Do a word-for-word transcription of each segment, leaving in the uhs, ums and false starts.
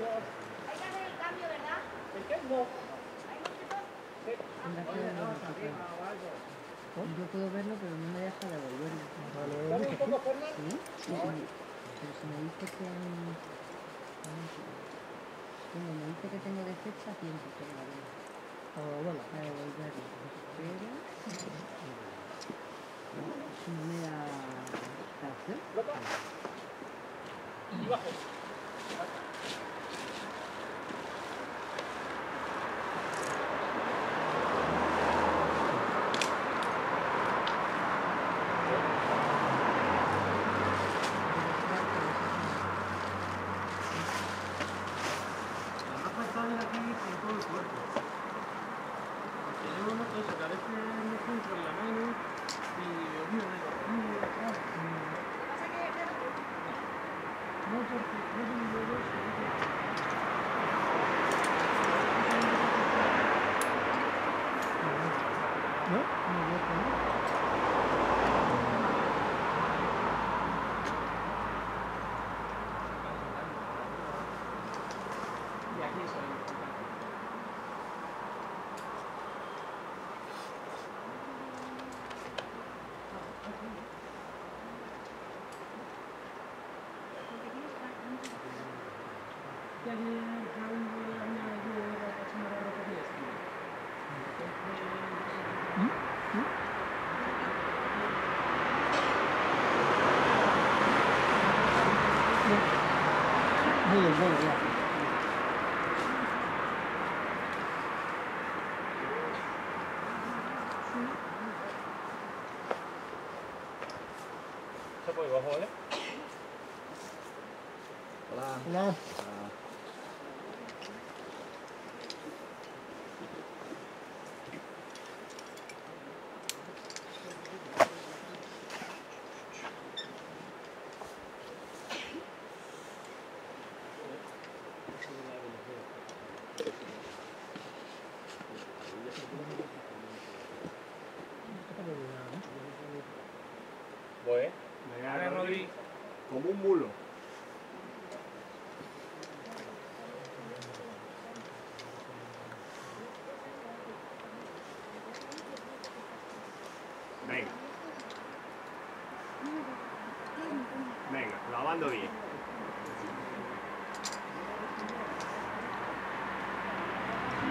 Hay que hacer el cambio, ¿verdad? ¿El qué? No. ¿Hay mosquitos? Sí. Yo puedo verlo, pero no me deja de volverlo. ¿Dame un poco, Fernando? Sí, sí. Pero si me dice que... Como me dice que tengo defecta, pienso que la veo. Para volverlo. Para devolverlo. Pero... Si no me da... ¿Loco? Y bajo. ¿Vale? Hola. Hola. Hola. Como un mulo. Venga. Venga, lavando bien.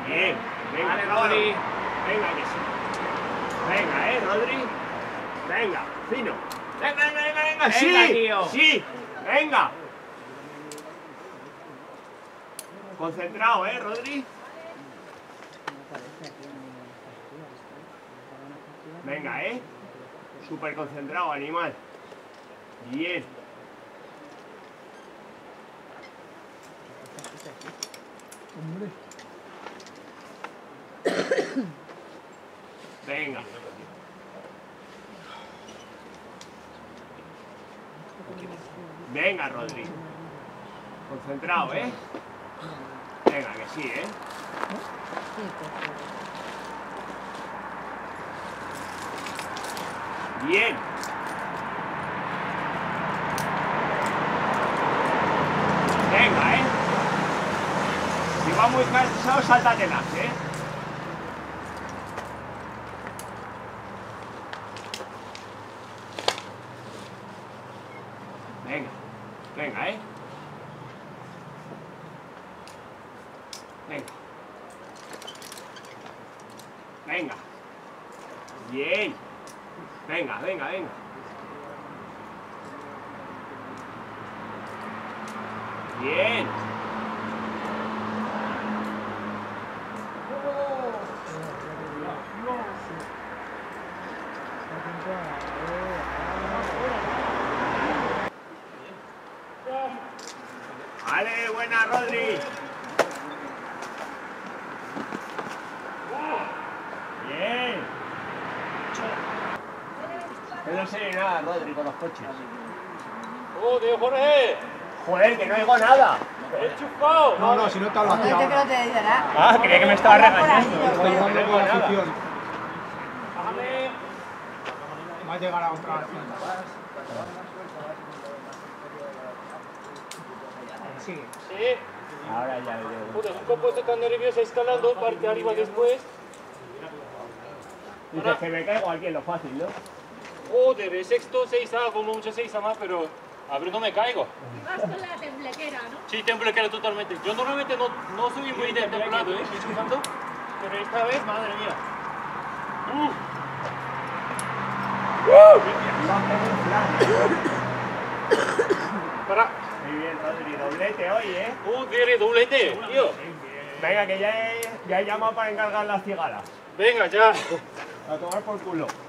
Bien. Venga, vale, Rodri. Venga, que sí. Venga, eh, Rodri. Venga, fino. Venga, venga, venga. Venga, sí, tío. Sí, venga. Concentrado, ¿eh, Rodri? Venga, ¿eh? Súper concentrado, animal. Bien. Venga. Venga, Rodri. Concentrado, ¿eh? Venga, que sí, ¿eh? Bien. Venga, ¿eh? Si va muy cansado, sáltatelas, ¿eh? Venga, venga, ¿eh? Venga. Venga. Bien. Venga, venga, venga. Bien. Vale, buena, Rodri. Bien. Yo no sé nada, Rodri, con los coches. ¡Joder, Jorge! Joder, que no oigo nada. ¡He chupado! No, no, si no te hablo aquí. No, yo creo que te dirá nada. Ah, creía que me estaba regañando. Estoy hablando con la afición. Bájame. Va a llegar a otra. Sí, sigue. Sí. Ahora ya veo. Puta, nunca he puesto tan nerviosa escalando, parte arriba después. Dices que me caigo aquí en lo fácil, ¿no? Joder, sexto, seis A, como mucho seis A más, pero a ver, no me caigo. Y vas con la temblequera, ¿no? Sí, temblequera totalmente. Yo normalmente no, no soy muy de temblado, ¿eh? Chufando. Pero esta vez, madre mía. ¡Uf! ¡Uf! Para. Muy bien, Rodri, doblete hoy, ¿eh? Joder, doblete, tío. Venga, que ya he, ya he llamado para encargar las cigalas. Venga, ya. A tomar por culo.